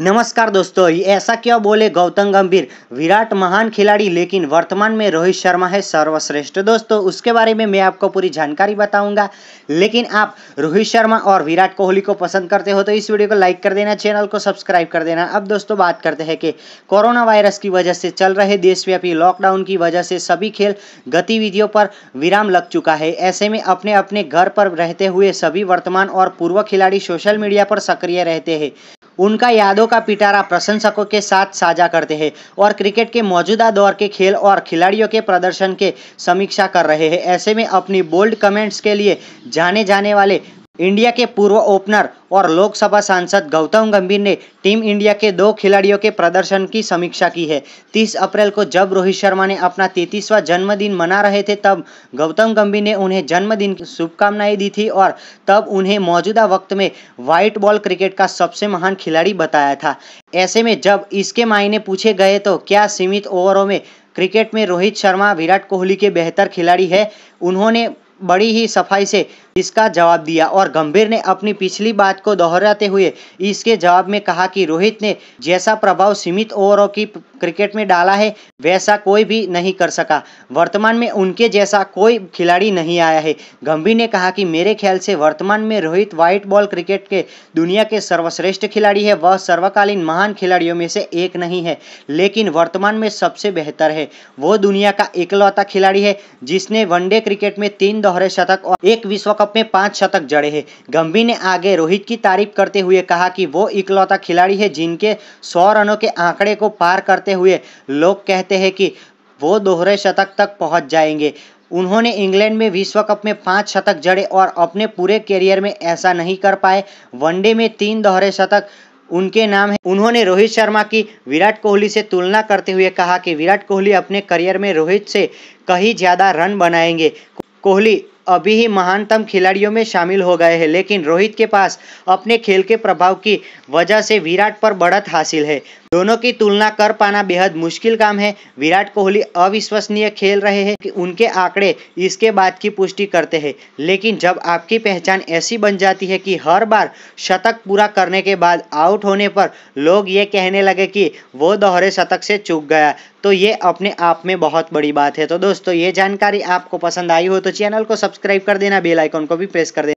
नमस्कार दोस्तों, ऐसा क्यों बोले गौतम गंभीर। विराट महान खिलाड़ी, लेकिन वर्तमान में रोहित शर्मा है सर्वश्रेष्ठ। दोस्तों उसके बारे में मैं आपको पूरी जानकारी बताऊंगा, लेकिन आप रोहित शर्मा और विराट कोहली को पसंद करते हो तो इस वीडियो को लाइक कर देना, चैनल को सब्सक्राइब कर देना। अब दोस्तों बात करते हैं कि कोरोना वायरस की वजह से चल रहे देशव्यापी लॉकडाउन की वजह से सभी खेल गतिविधियों पर विराम लग चुका है। ऐसे में अपने अपने घर पर रहते हुए सभी वर्तमान और पूर्व खिलाड़ी सोशल मीडिया पर सक्रिय रहते हैं, उनका यादों का पिटारा प्रशंसकों के साथ साझा करते हैं और क्रिकेट के मौजूदा दौर के खेल और खिलाड़ियों के प्रदर्शन के समीक्षा कर रहे हैं। ऐसे में अपनी बोल्ड कमेंट्स के लिए जाने जाने वाले इंडिया के पूर्व ओपनर और लोकसभा सांसद गौतम गंभीर ने टीम इंडिया के दो खिलाड़ियों के प्रदर्शन की समीक्षा की है। 30 अप्रैल को जब रोहित शर्मा ने अपना 33वां जन्मदिन मना रहे थे, तब गौतम गंभीर ने उन्हें जन्मदिन की शुभकामनाएं दी थी और तब उन्हें मौजूदा वक्त में व्हाइट बॉल क्रिकेट का सबसे महान खिलाड़ी बताया था। ऐसे में जब इसके मायने पूछे गए तो क्या सीमित ओवरों में क्रिकेट में रोहित शर्मा विराट कोहली के बेहतर खिलाड़ी है, उन्होंने बड़ी ही सफाई से इसका जवाब दिया और गंभीर ने अपनी पिछली बात को दोहराते हुए इसके जवाब में कहा कि रोहित ने जैसा प्रभाव सीमित ओवरों की क्रिकेट में डाला है वैसा कोई भी नहीं कर सका। वर्तमान में उनके जैसा कोई खिलाड़ी नहीं आया है। गंभीर ने कहा कि मेरे ख्याल से वर्तमान में रोहित व्हाइट बॉल क्रिकेट के दुनिया के सर्वश्रेष्ठ खिलाड़ी है। वह सर्वकालीन महान खिलाड़ियों में से एक नहीं है, लेकिन वर्तमान में सबसे बेहतर है। वो दुनिया का इकलौता खिलाड़ी है जिसने वनडे क्रिकेट में 3 दोहरे शतक और एक विश्व कप में 5 शतक जड़े हैं। गंभीर ने आगे रोहित की तारीफ करते हुए कहा कि वो इकलौता खिलाड़ी है जिनके 100 रनों के आंकड़े को पार करते हुए लोग कहते हैं कि वो दोहरे शतक तक पहुंच जाएंगे। उन्होंने इंग्लैंड में विश्व कप में 5 शतक जड़े और अपने पूरे कैरियर में ऐसा नहीं कर पाए। वनडे में 3 दोहरे शतक उनके नाम है। उन्होंने रोहित शर्मा की विराट कोहली से तुलना करते हुए कहा कि विराट कोहली अपने करियर में रोहित से कहीं ज़्यादा रन बनाएंगे। कोहली अभी ही महानतम खिलाड़ियों में शामिल हो गए हैं, लेकिन रोहित के पास अपने खेल के प्रभाव की वजह से विराट पर बढ़त हासिल है। दोनों की तुलना कर पाना बेहद मुश्किल काम है। विराट कोहली अविश्वसनीय खेल रहे हैं कि उनके आंकड़े इसके बात की पुष्टि करते हैं, लेकिन जब आपकी पहचान ऐसी बन जाती है कि हर बार शतक पूरा करने के बाद आउट होने पर लोग ये कहने लगे कि वो दोहरे शतक से चूक गया, तो ये अपने आप में बहुत बड़ी बात है। तो दोस्तों ये जानकारी आपको पसंद आई हो तो चैनल को सब्सक्राइब कर देना, बेल आइकन को भी प्रेस कर देना।